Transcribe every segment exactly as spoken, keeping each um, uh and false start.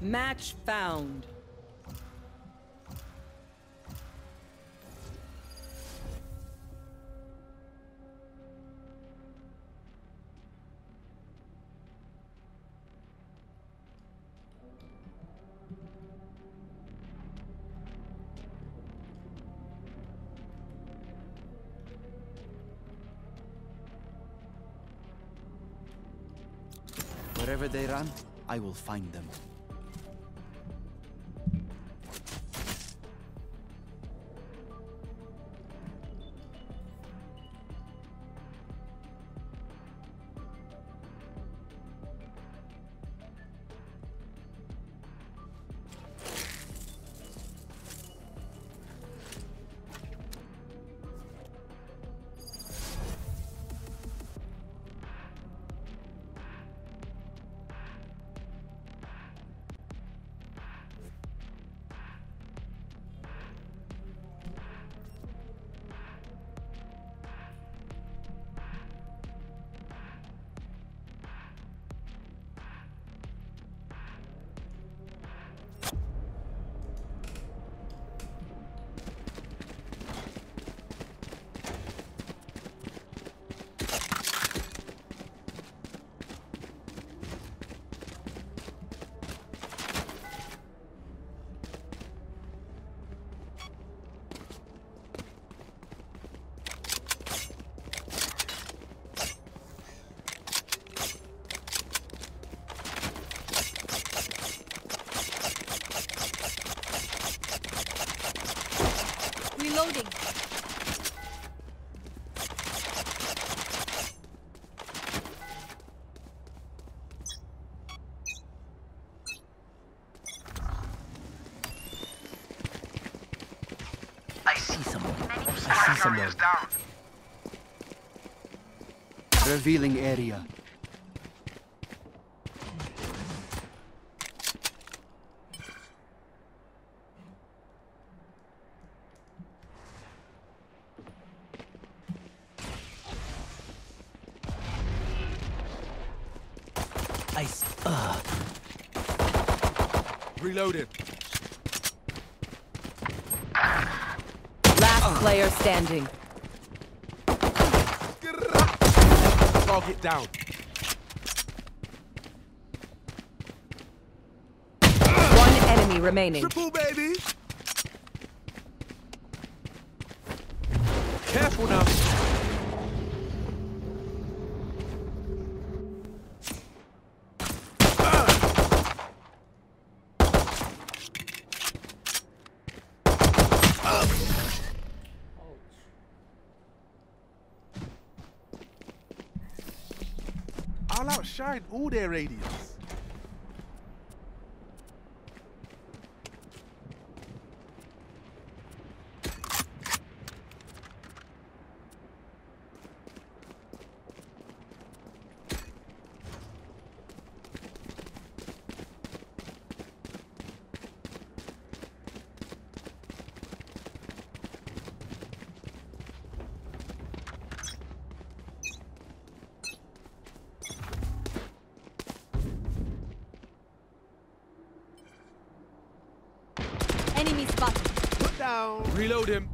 Match found. Wherever they run, I will find them. Reloading. I see someone. I see someone. Revealing area. Uh. Reloaded. Last uh. player standing. Target down. One enemy remaining. Triple baby. Careful now. I'll outshine all their radius. Enemy spotted. Put down. Reload him.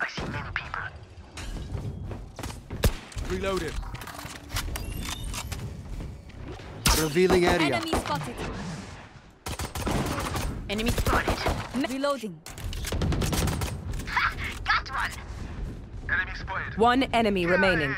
I see many people. Reload him. Revealing area. Enemy spotted. Enemy spotted. Reloading. Ha! Got one. Enemy spotted. One enemy yeah. remaining.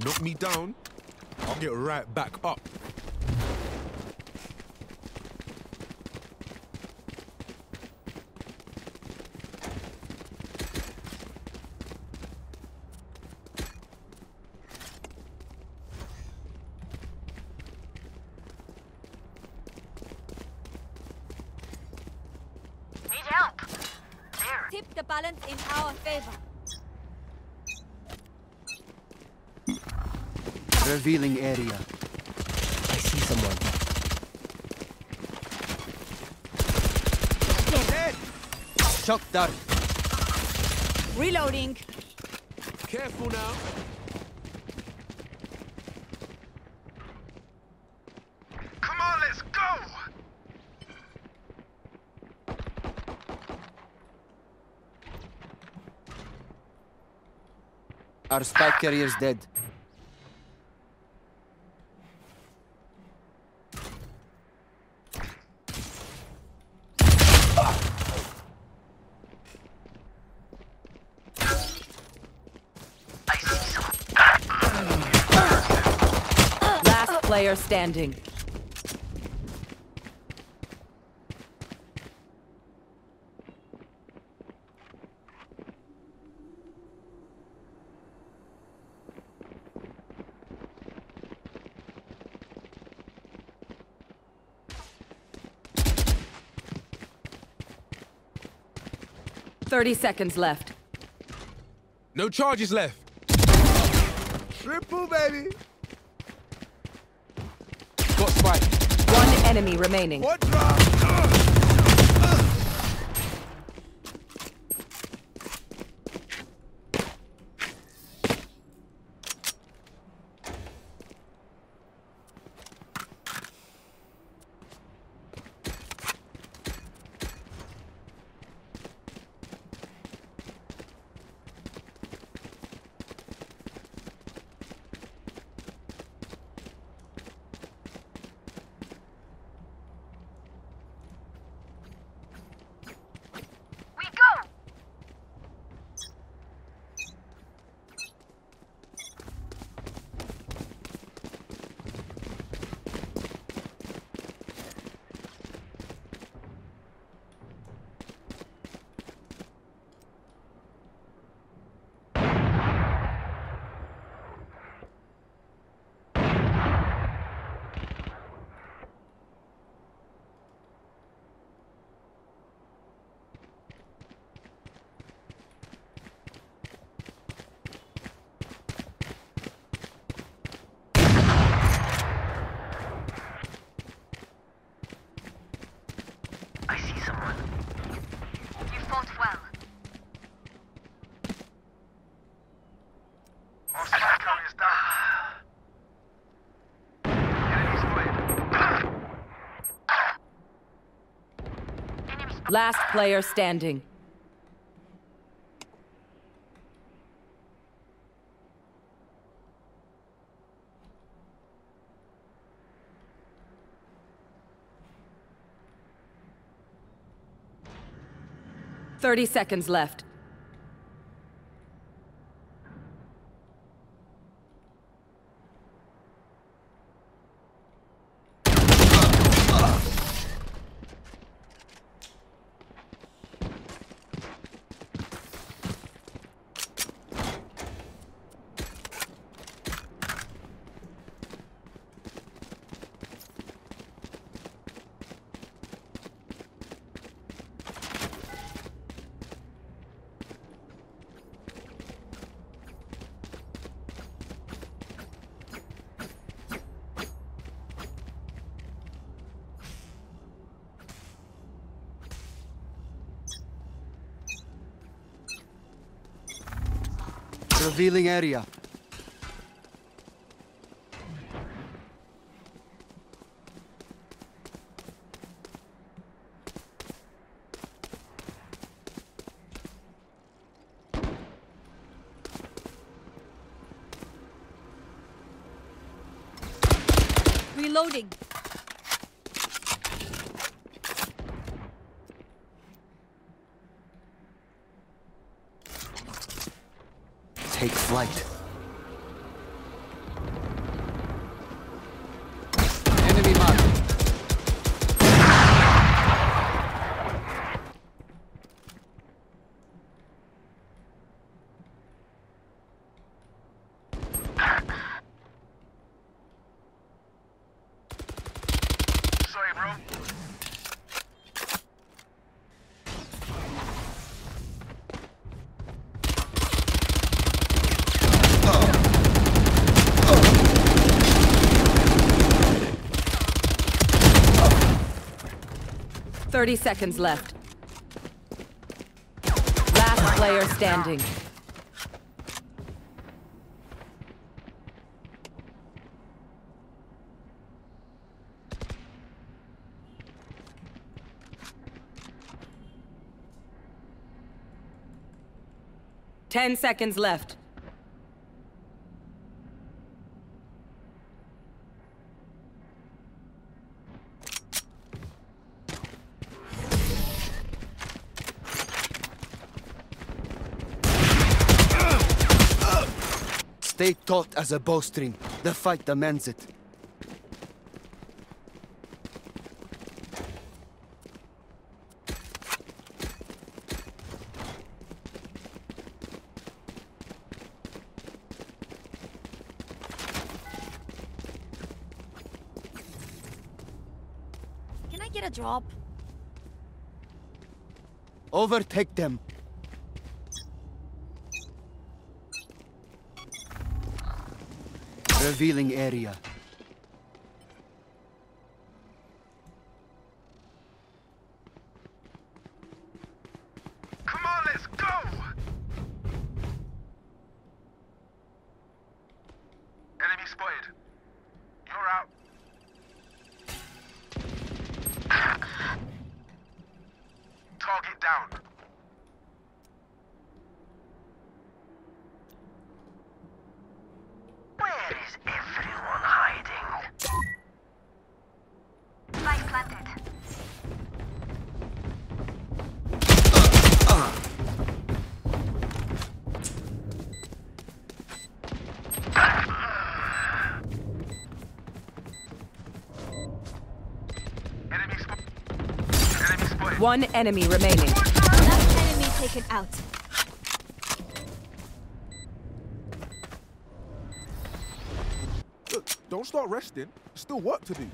Knock me down, I'll get right back up. Need help. There. keep the balance in our favor. Revealing area. I see someone. Dead. Shock dart. Reloading. Careful now. Come on, let's go. Our spike carrier is dead. Player standing. Thirty seconds left. No charges left. Triple, baby. Spike. One enemy remaining. What drop? Uh, uh. Last player standing. Thirty seconds left. Revealing area. Reloading. Take flight. Enemy marked. Sorry, bro. thirty seconds left. Last player standing. ten seconds left. Stay taut as a bowstring. The fight demands it. Get a drop. Overtake them. Revealing area. Come on, let's go. Enemy spotted. You're out. Target down. Where is everyone hiding? Spike planted. Uh, uh. Enemy spot. One enemy remaining. Last enemy taken out. Look, don't start resting. Still work to do.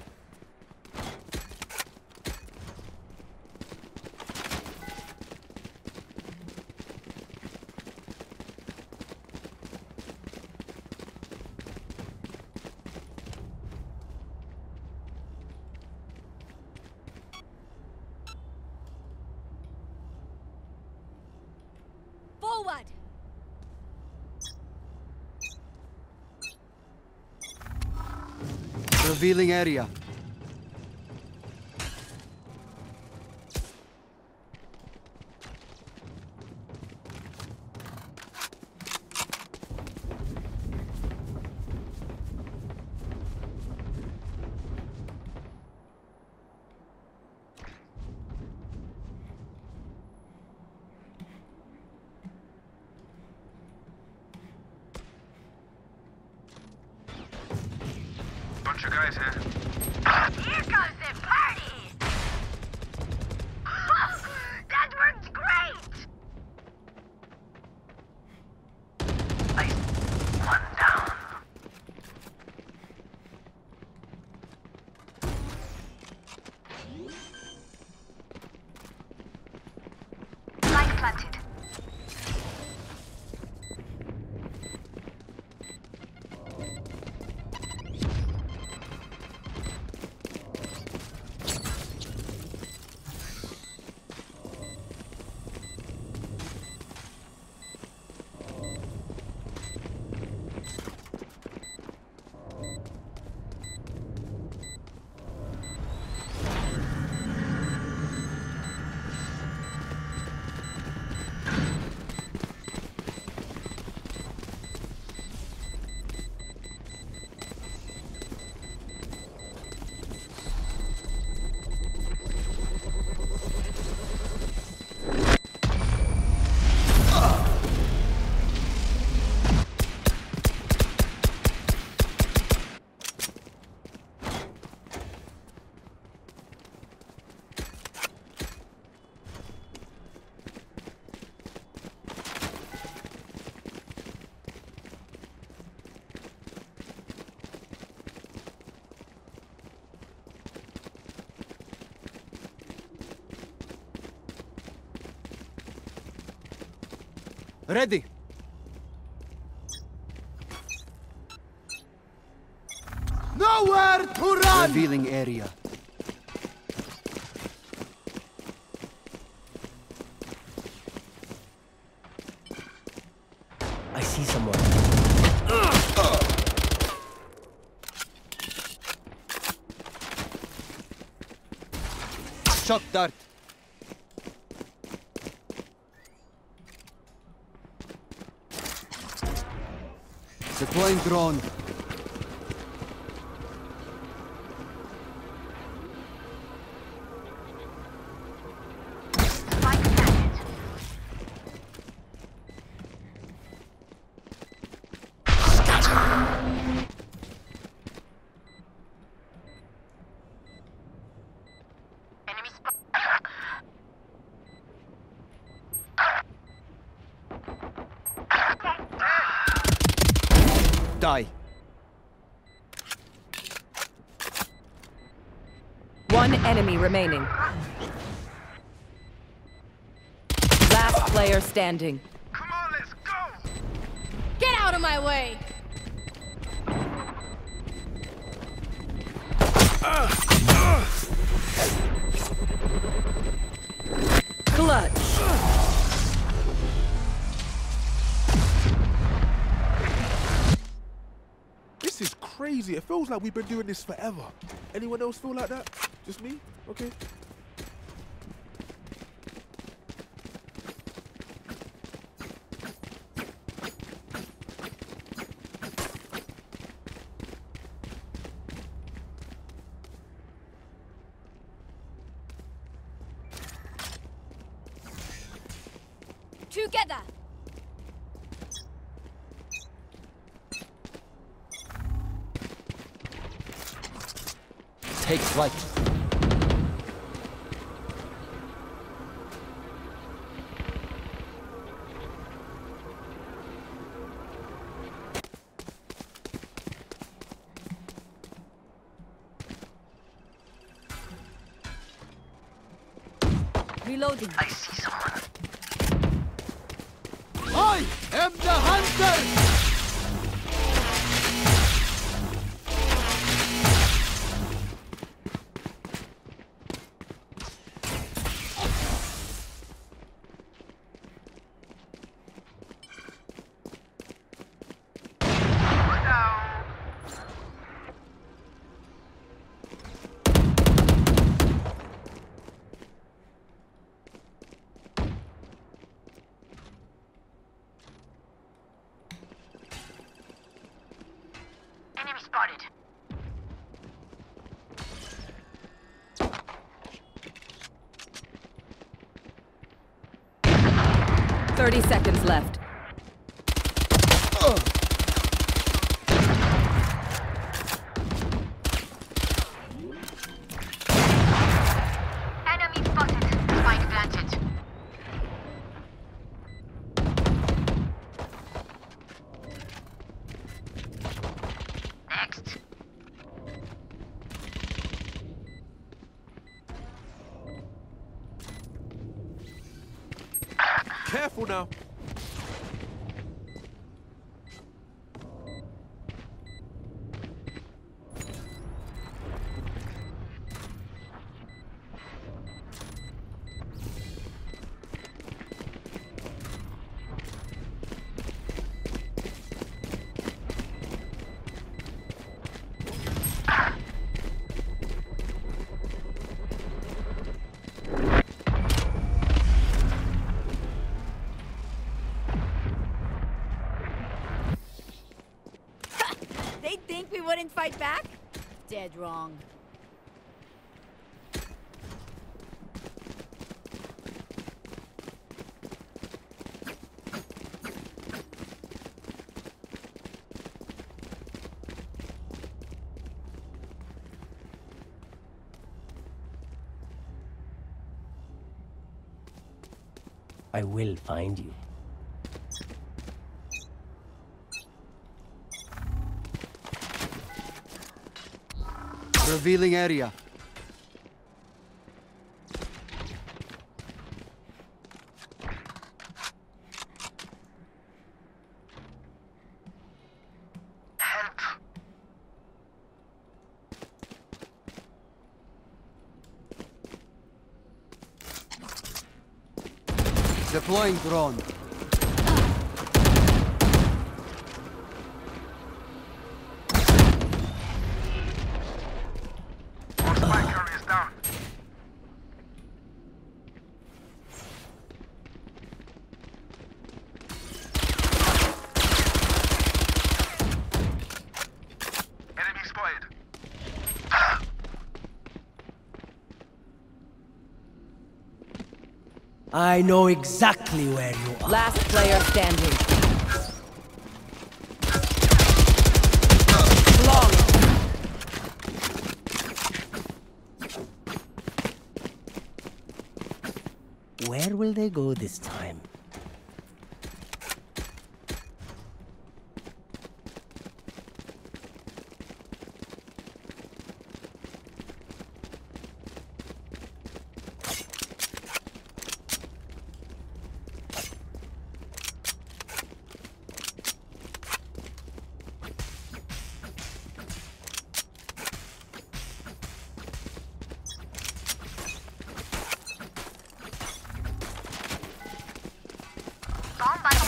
Forward. Revealing area. You guys here. Here goes the party! Oh, that worked great! I... one down. Light planted. Ready. Nowhere to run. Revealing area. I see someone. Shock dart. Deploying drone. Die. One enemy remaining. Last player standing. Come on, let's go! Get out of my way! Uh, uh. Clutch. Uh. This is crazy. It feels like we've been doing this forever. Anyone else feel like that? Just me? Okay. Together. Take flight. Reloading. I see someone. I am the hunter! Spotted. Thirty seconds left. Ugh. Enemy spotted. Spike planted. Careful now. We wouldn't fight back? Dead wrong. I will find you. Revealing area. Help. Deploying drone. I know exactly where you are. Last player standing. Long. Where will they go this time?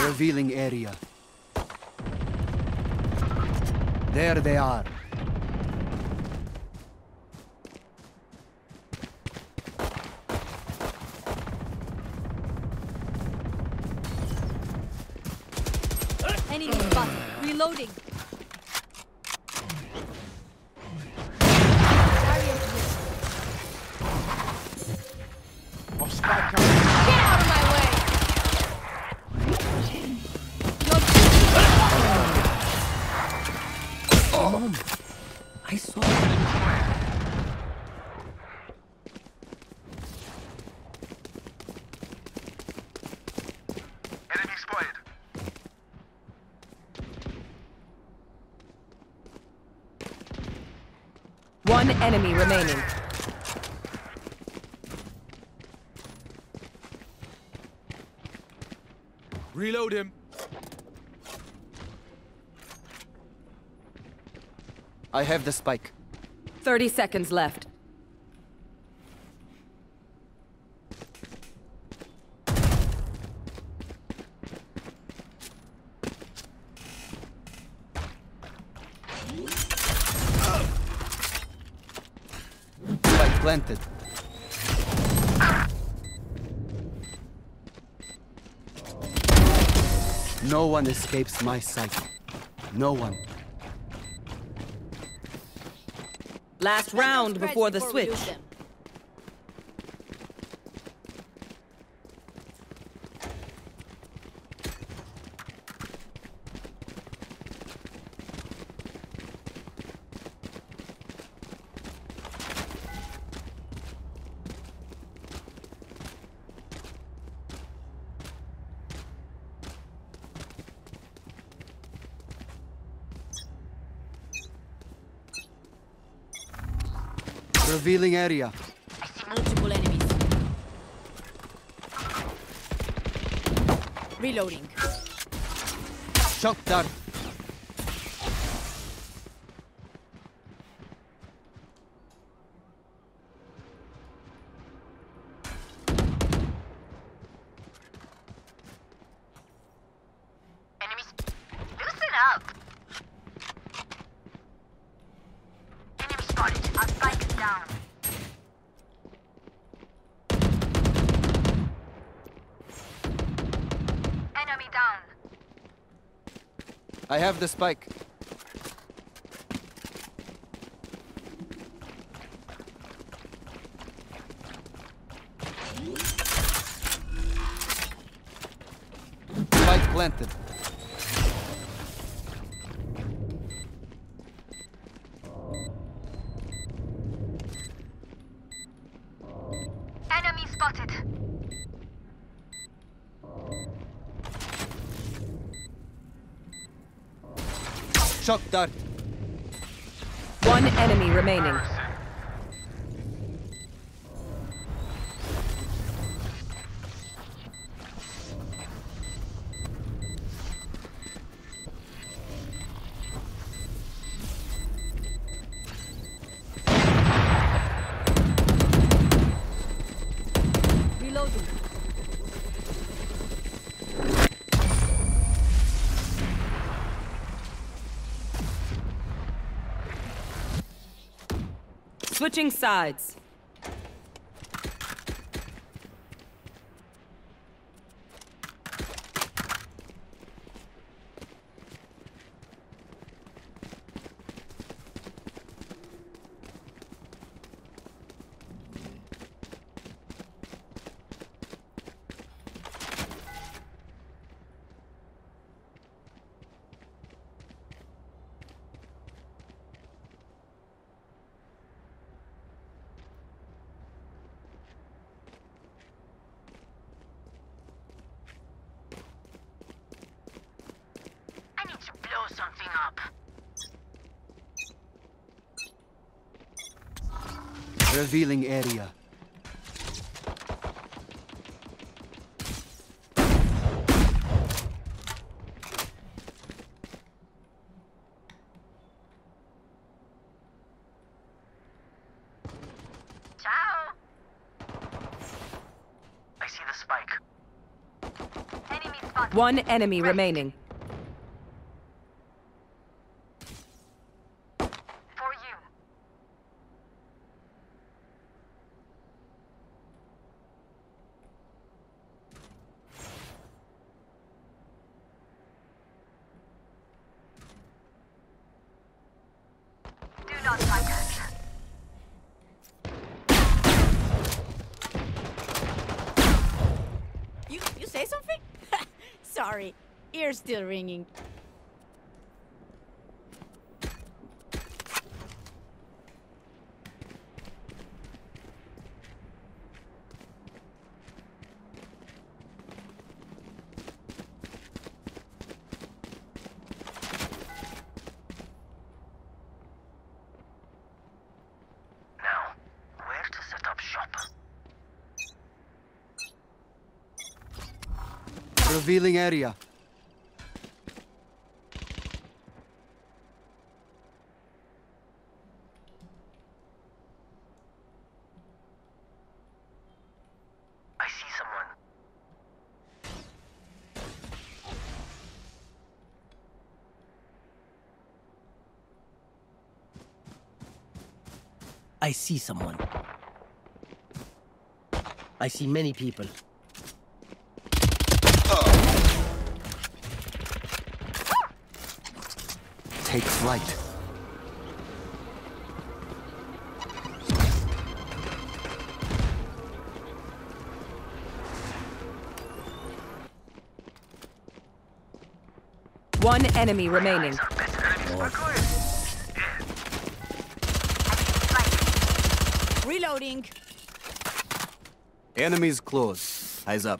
Revealing area. There they are. Enemy spotted. Reloading. One enemy remaining. Reload him. I have the spike. Thirty seconds left. Planted. No one escapes my sight. No one. Last round before the switch. Revealing area. I see multiple enemies. Reloading. Shot dart. Enemies. Loosen up. Enemy spotted. Our spike is down. Enemy down. I have the spike. Spike planted. Shock dart. One enemy remaining. Switching sides. blow something up. Revealing area. One enemy Rift. remaining. For you. Do not fight us. You you say something? Sorry, ears still ringing. Revealing area. I see someone. I see someone. I see many people. Take flight. One enemy remaining. Oh. Reloading. Enemies close. Eyes up.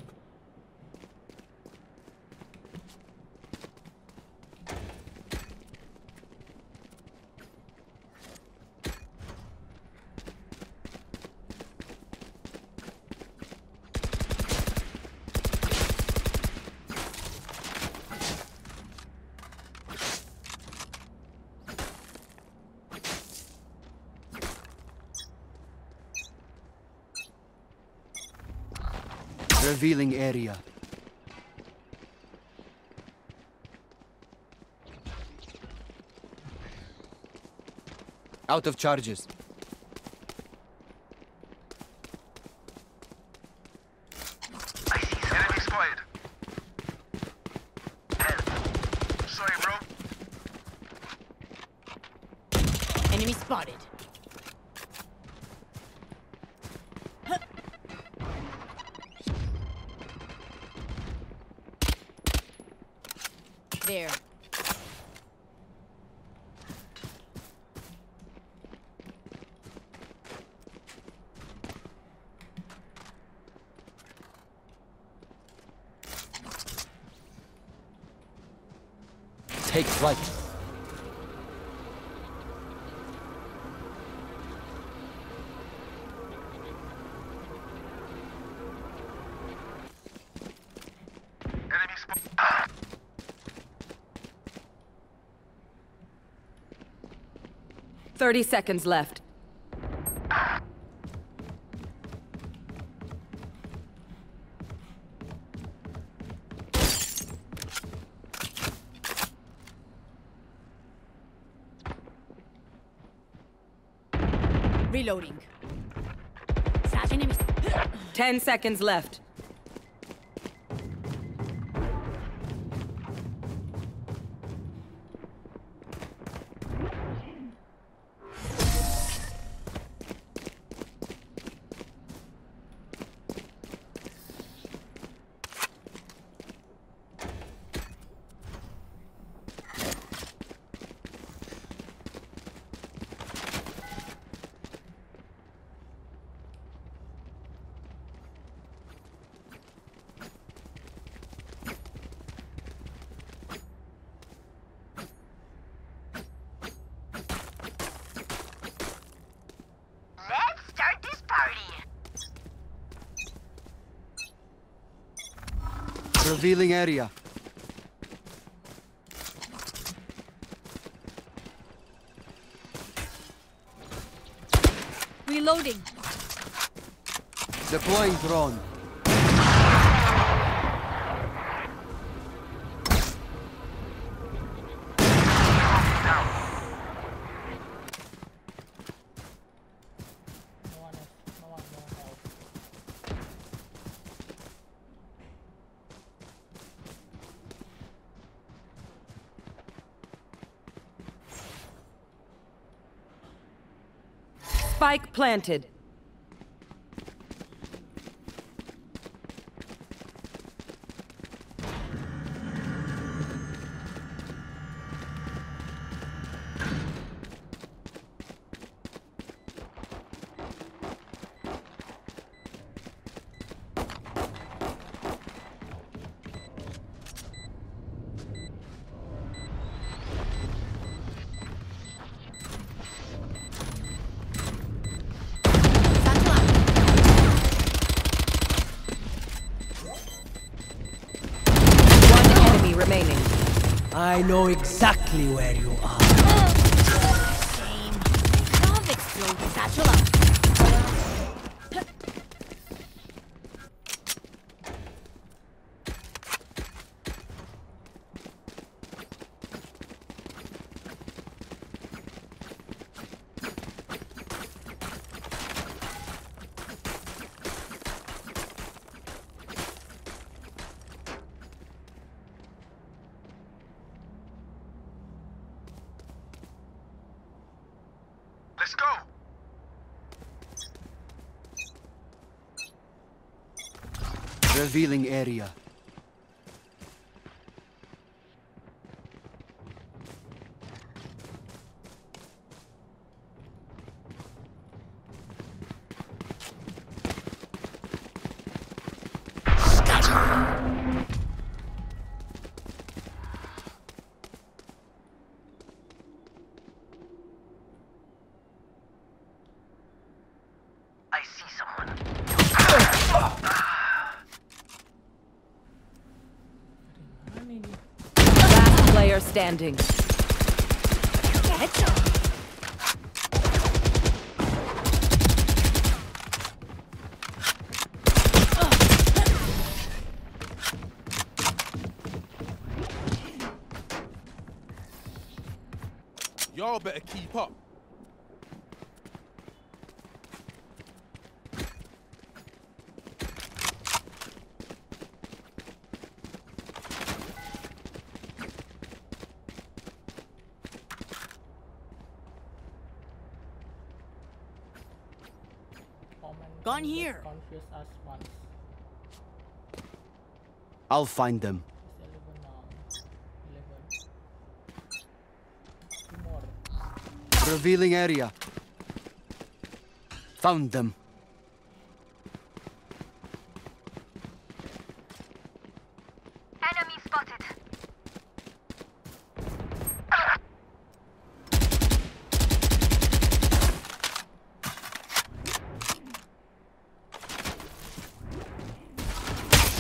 Revealing area. Out of charges. I see someone. Enemy spotted. Help. Sorry, bro. Enemy spotted. There. Take flight. Thirty seconds left. Reloading. Ten seconds left. revealing area. Reloading. Deploying drone. Spike planted. I know exactly where you are. Let's go. Revealing area. Standing. Y'all better keep up. Gone here. I'll find them. Revealing area. Found them. Enemy spotted.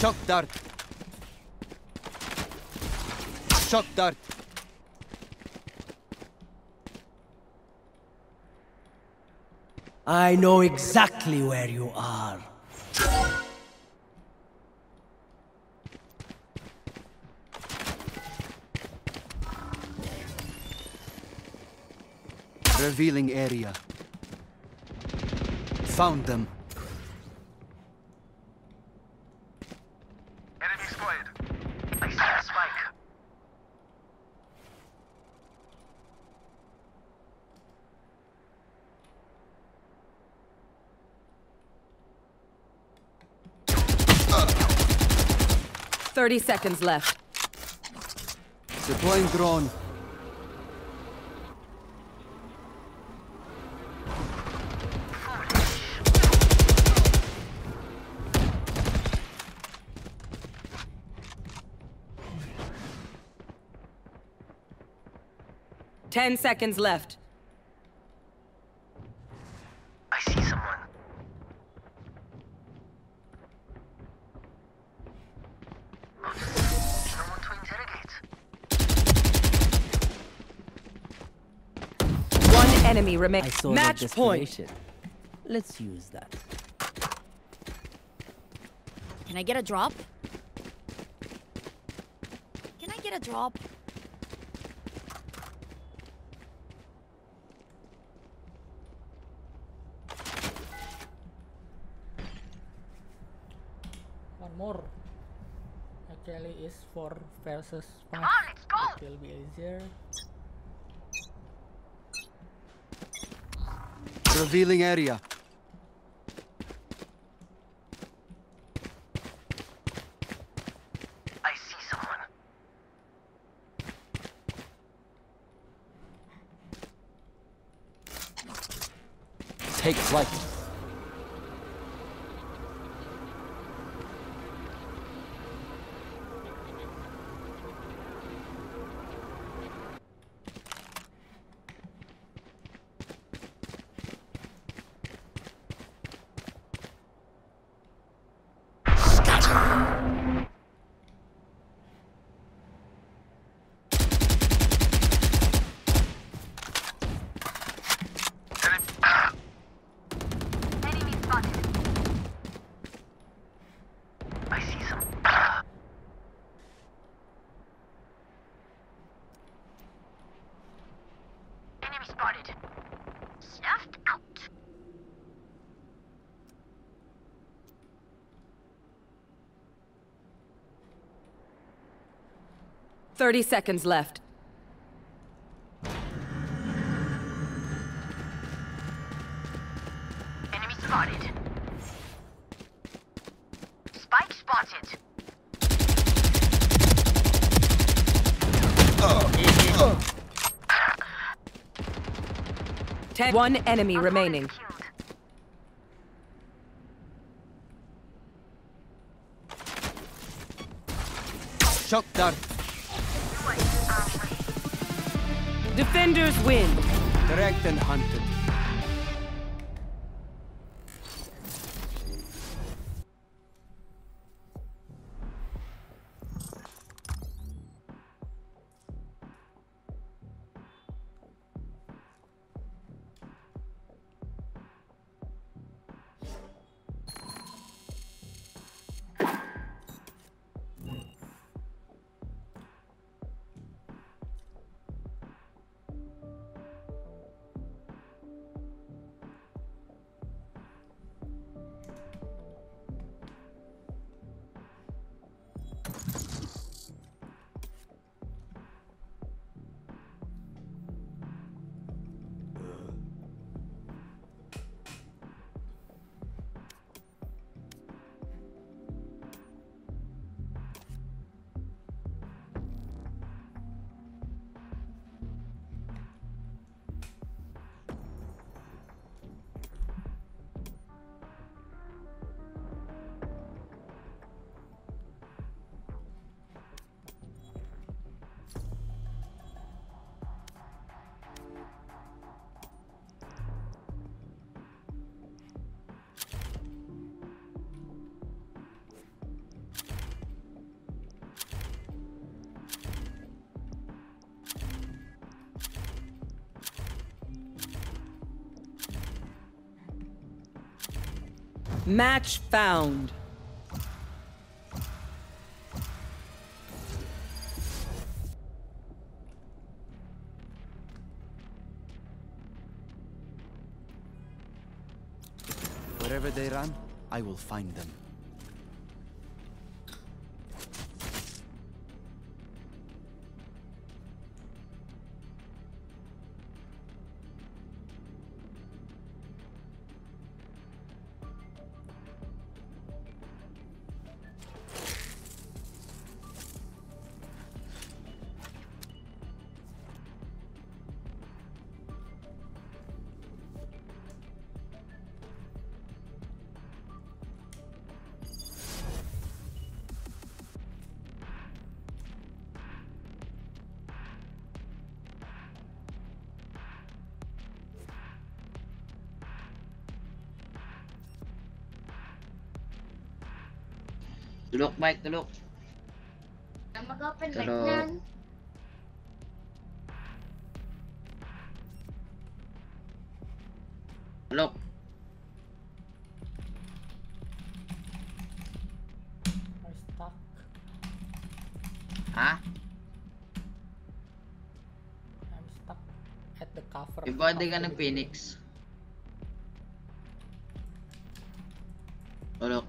Shock dart. Shock dart. I know exactly where you are. Revealing area. Found them. Thirty seconds left. Deploying drone. Ten seconds left. enemy remains. Match point. Let's use that. Can I get a drop? Can I get a drop? One more. Actually, is four versus five. Come on, let's go. It will be easier. Revealing area. I see someone. Take flight. Thirty seconds left. Enemy spotted. Spike spotted. Uh, uh. Ten. One enemy I'm remaining. Shot down. Defenders win. Direct and hunted. Match found. Wherever they run, I will find them. Tulok, Mike, tulok. Mag-open mic nan. No. Huh? I'm stuck at the cover. Before they gonna Phoenix. Oh look.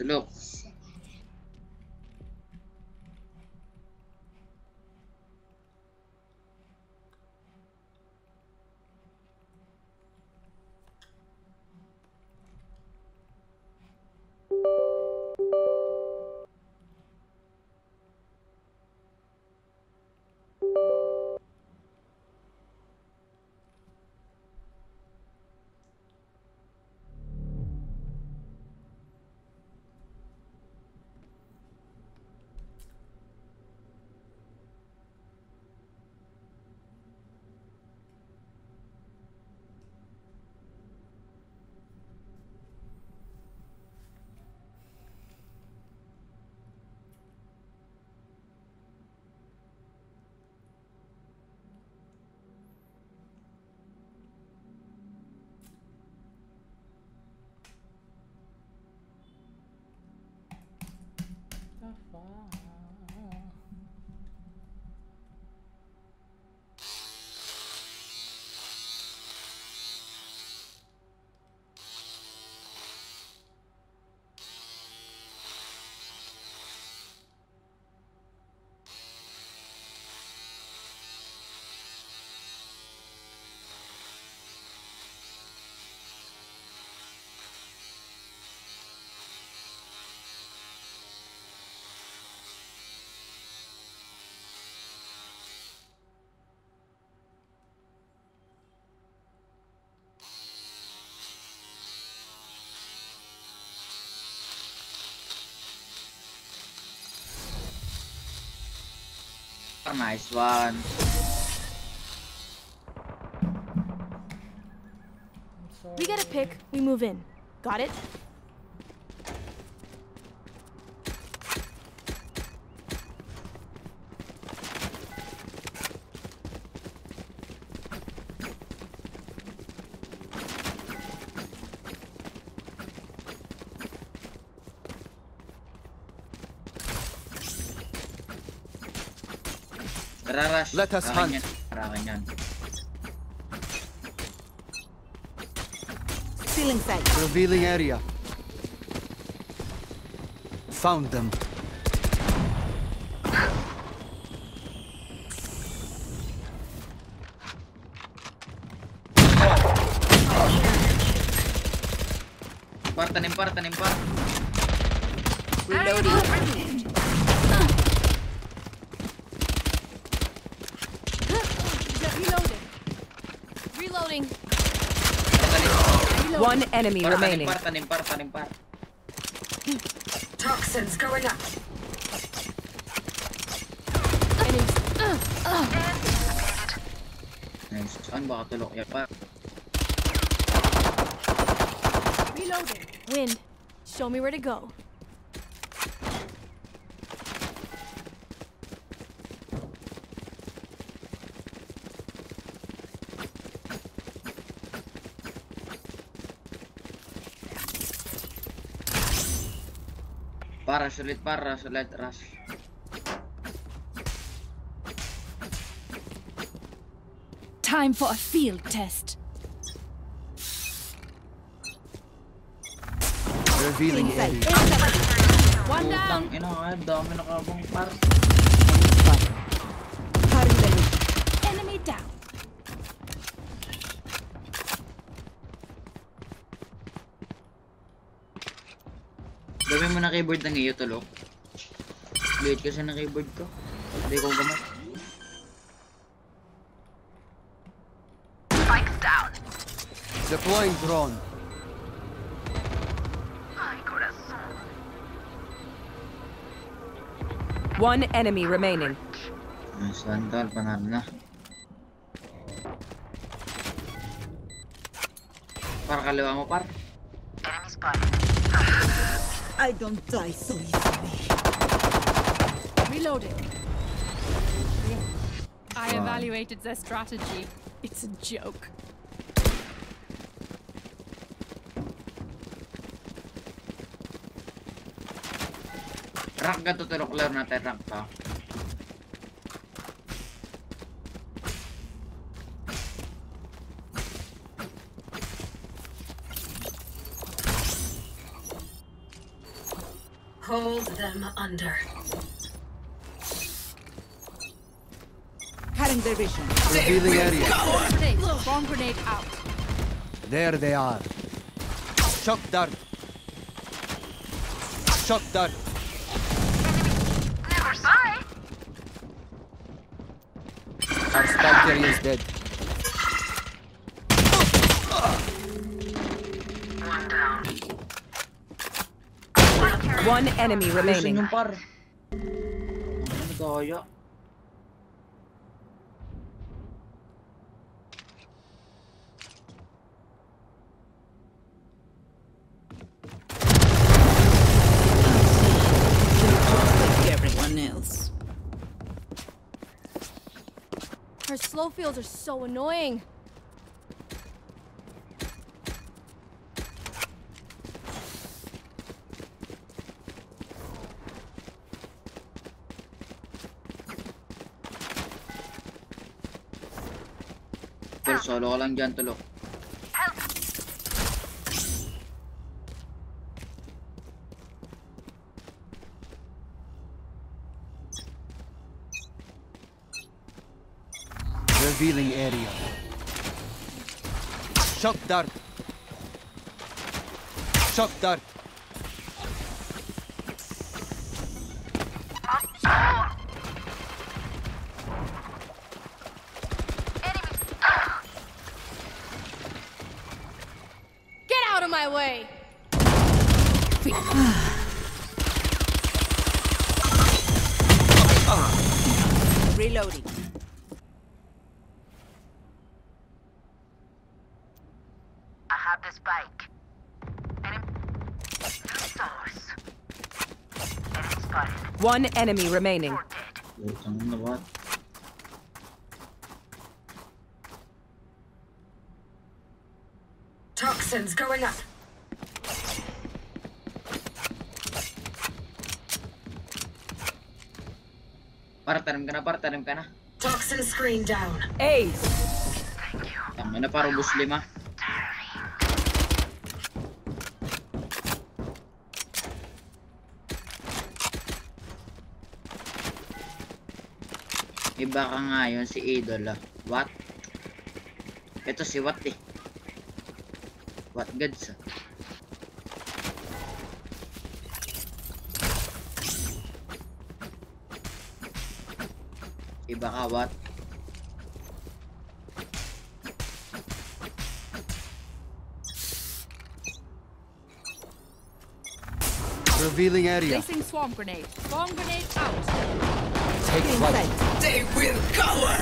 Look. Nice one. We got a pick, we move in. Got it? Let us hunt. Ceiling sight. Revealing area. Found them. Importan, importan, importan. Reloading. One enemy partan, remaining. Partan, partan, partan. Toxins going up. Uh, uh. Nice. Reloading. Wind. Show me where to go. Parras, ulit parras, ulit ras. Time for a field test. Revealing area. One down. Enemy down. Gawin mo na keyboard ng iyo, tulok. Late kasi na keyboard ko. Hindi ko gamot. Spikes down. Deploying drone. Ay, corazón. One enemy remaining. Sandal, panalo na. Parga le vamos par. I don't die so easily. Reloading. I evaluated their strategy. It's a joke. Raggato te lo claro una te rampa. Hold them under. Cutting their vision. Reveal the area. Bomb grenade out. There they are. Shock dart. Shock dart. Never spy. Our stalker is dead. One down. One enemy remaining. Un par. Yo. Everyone else. Her slow fields are so annoying. Solo lang dyan tulo. Revealing area. Shock dart. Shock dart. Reloading. I have the spike. Enemy source. Enemy spotted. One enemy remaining. Toxins going up. Partarim ka na, partarim ka na. Toxin screen down. Ace! Thank you. Tama na para ubos lima. Iba ka nga yun, si Idol. What? Ito si What eh. What goods ah. Iba ka, Wat. Revealing area. Placing swarm grenade. Swarm grenade out. Take flight. They will cover.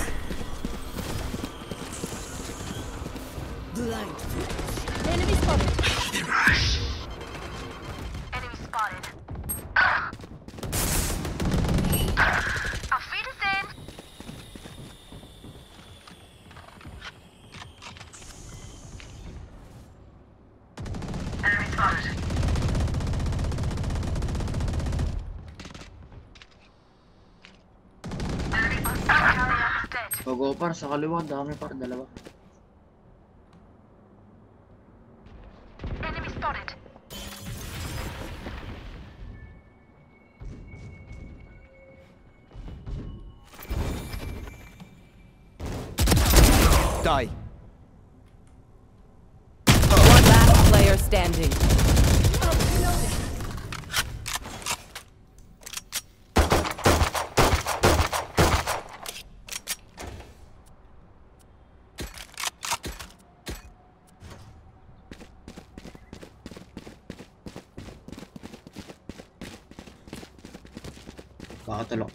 Blind. Enemy spotted. They rush. Enemy spotted. Bago par sa kaliwa, dami par, dalawa. Enemy spotted. Die. One last player standing. Pakatulok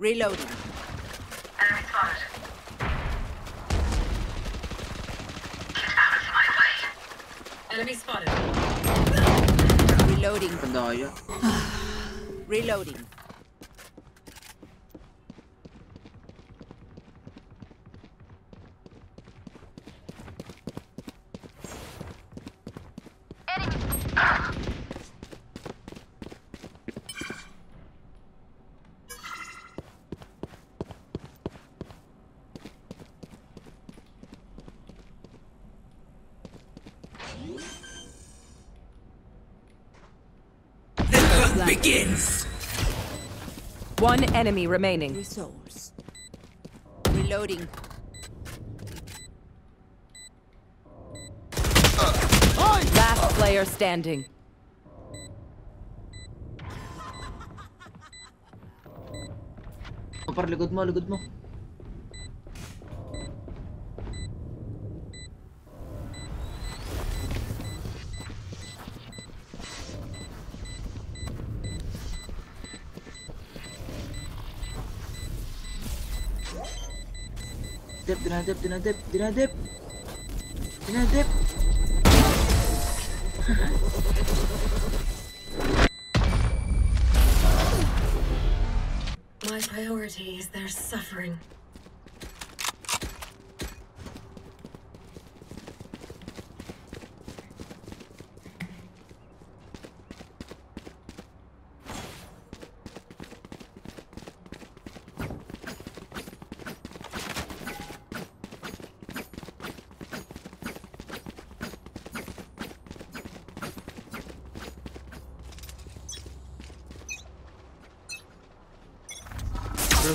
Reloading. Enemy spotted. Get out of my way. Enemy spotted. Reloading. No, yeah. Reloading. Begins. One enemy remaining. Resource. Reloading. Uh. Last uh. player standing. Par likod mo, likod mo. Dip, dinadip, dinadip, dinadip, dinadip. My priority is their suffering.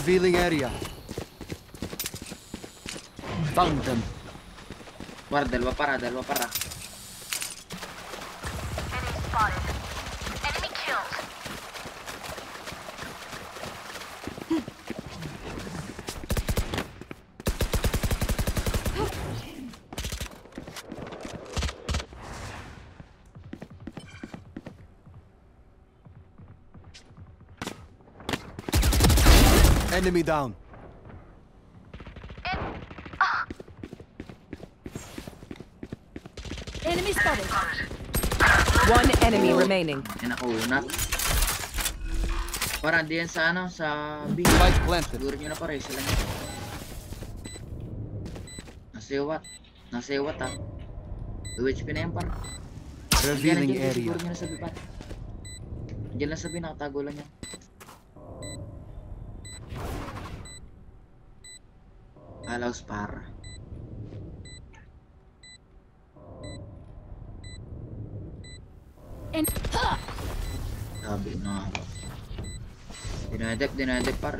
Revealing area. Found them. Guarda, va para, va para. Enemy spotted. Enemy killed. Enemy down. En oh. Enemy spotted. One enemy oh. remaining. Nakauna. Para diyan sa ano sa big light planted. Siguro nyo na pare sila. Nasewat. Nasewat ah. U H P na yan para. Revealing area. Siguro nyo na sabi pa. Diyan lang sabi nakatago lang yan. A la osparra. Sabi na ako. Dinadep, dinadep par.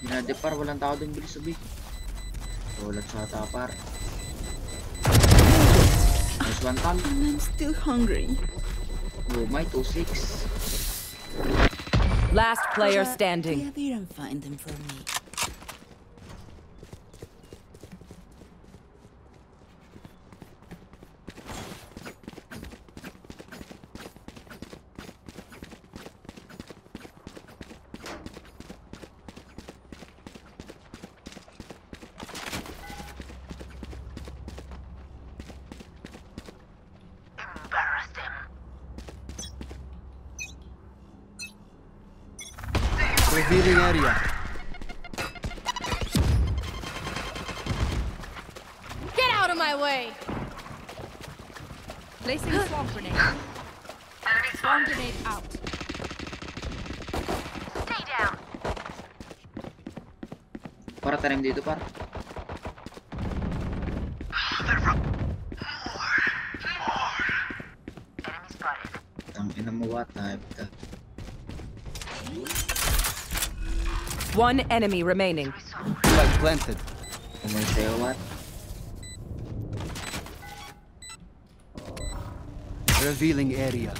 Dinadep par, walang tao doon bilis sabi. Ulat sa tao par. Nice one time. I'm still hungry. Oh my, two six. Last player standing. Yeah, they don't find them for me. Revealing area. Get out of my way. Placing swamp grenade. Swamp grenade out. Stay down. Para tanim dito par. Enemy spotted. Ang ina mo what type ka. One enemy remaining. Flag planted. Can we say what? Revealing area.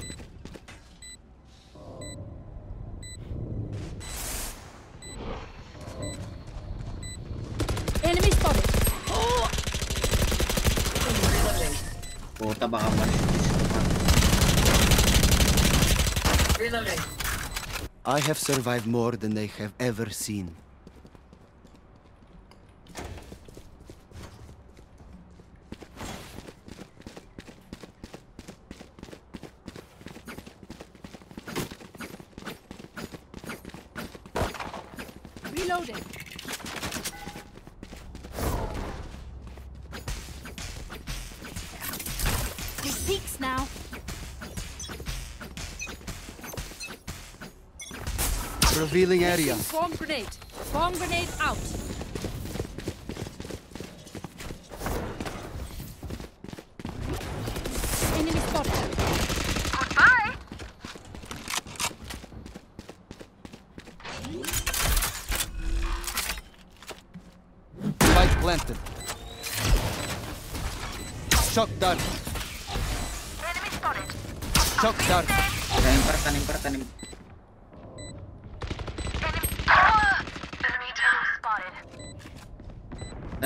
Enemy spotted. Oh. Puta, baka malis. Reloading. I have survived more than they have ever seen. Reloading. He peeks now. Revealing area. Bomb grenade. Bomb grenade out. Enemy spotted. Bye. Spike planted. Shock dart. Enemy spotted. Shock dart. Tanim, tanim, tanim.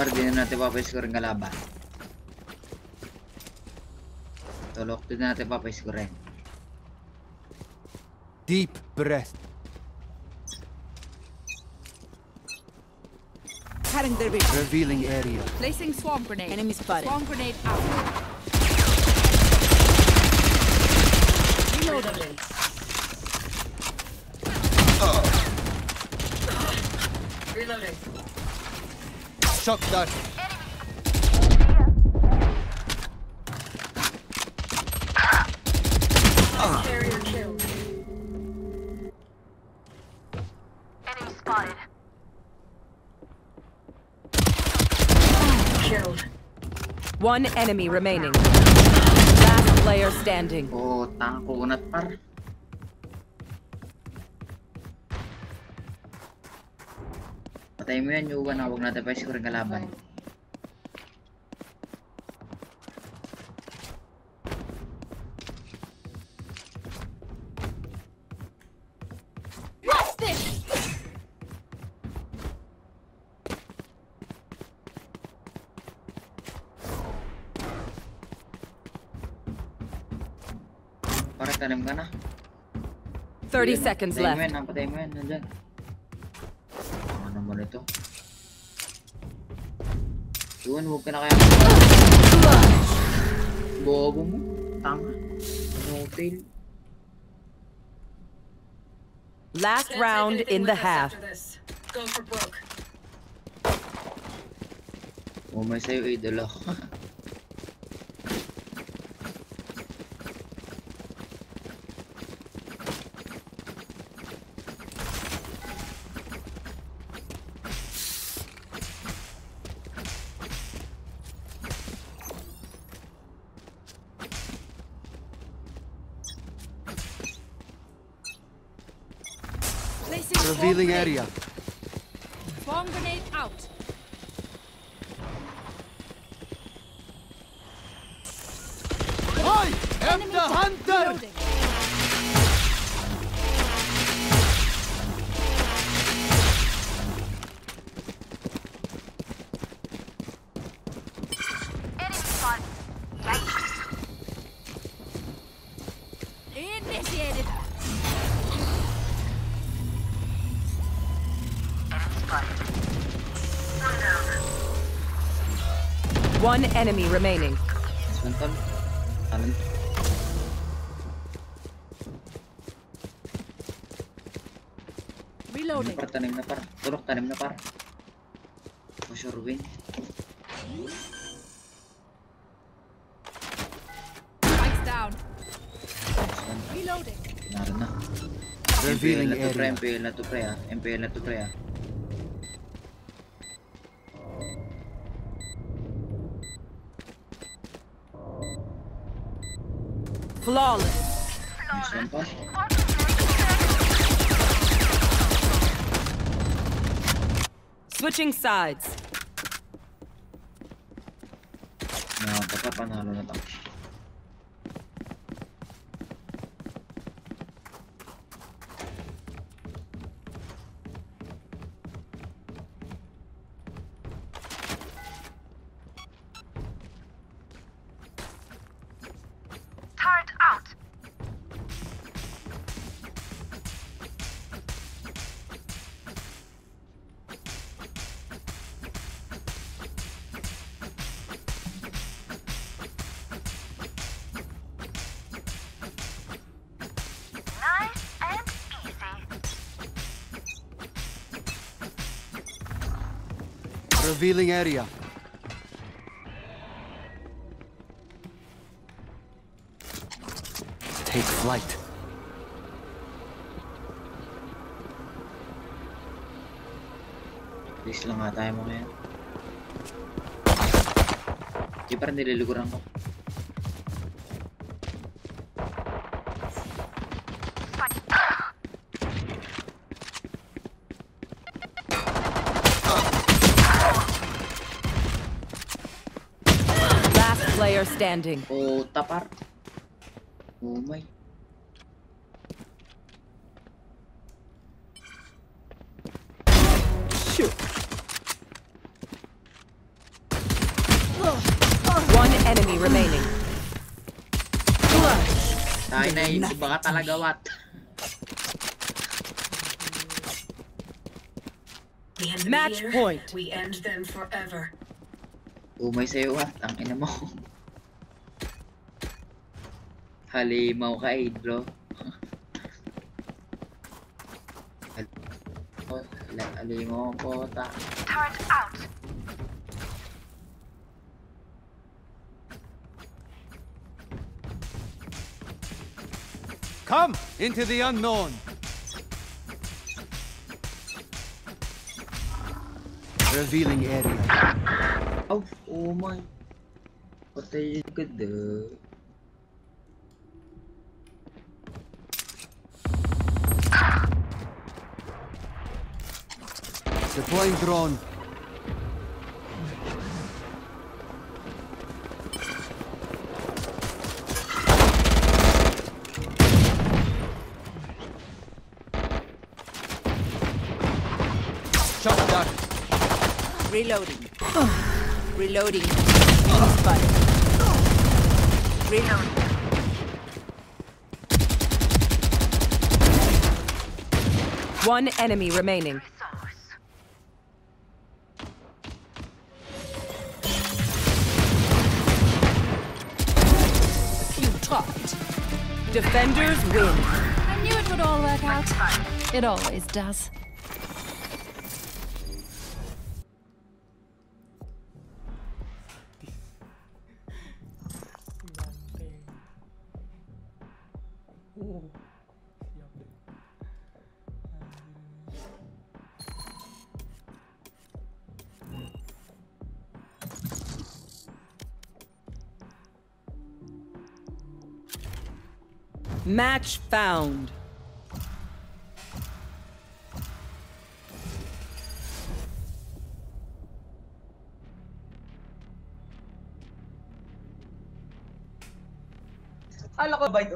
Para din natin papay-score ang kalaban. Tulok din natin papay-score. Deep breath. Cutting their way. Revealing area. Placing swarm grenade. Enemy spotted. Swarm grenade out. Reloading. Oh. Reloading. Shock dart. Uh. Carrier killed. Enemy spotted. Killed. One enemy remaining. Last player standing. Oh, tanko na par. Patay mo yan, Yuga, na huwag natin pa sure ng kalaban. What's this? Para tanim ka na. thirty seconds left. Patay mo yan, patay mo yan, nandyan. Ito. Yun, huwag ka na kaya. Bobo mo. Tanga. No tail. Last round in the half. Go for broke. Oh, may sayo idol ako. Revealing area. Bomb grenade out. I am the hunter. Loading. Initiated. Bye. One enemy remaining. Reloading. Napar, tanim napar. Turok, tanim napar. Push your win. Strikes down. Reloading. Nada na. Revealing area. M P L na to pre ah. M P L na to pre ah. Flawless. Flawless. Switching sides. No, baka panalo na tayo. Revealing area. Take flight. Please lang nga tayo mo ngayon. Di parang nililiguran ko. Player standing. Oh, tapar. Oh my. Shoot. One enemy remaining. Ay na yun si baka talaga wat. Match point. We end them forever. Oh my sayo wat. Ang ina mo. Halimaw ka eh, bro. Halimaw po ta. Turn out. Come into the unknown. Revealing area. Oh, oh my. What are you good do? Deploying drone. Shot down. Reloading. Reloading. Spotted. Reloading. One enemy remaining. Defenders win. I knew it would all work out. It always does. Match found. Ala ko bait.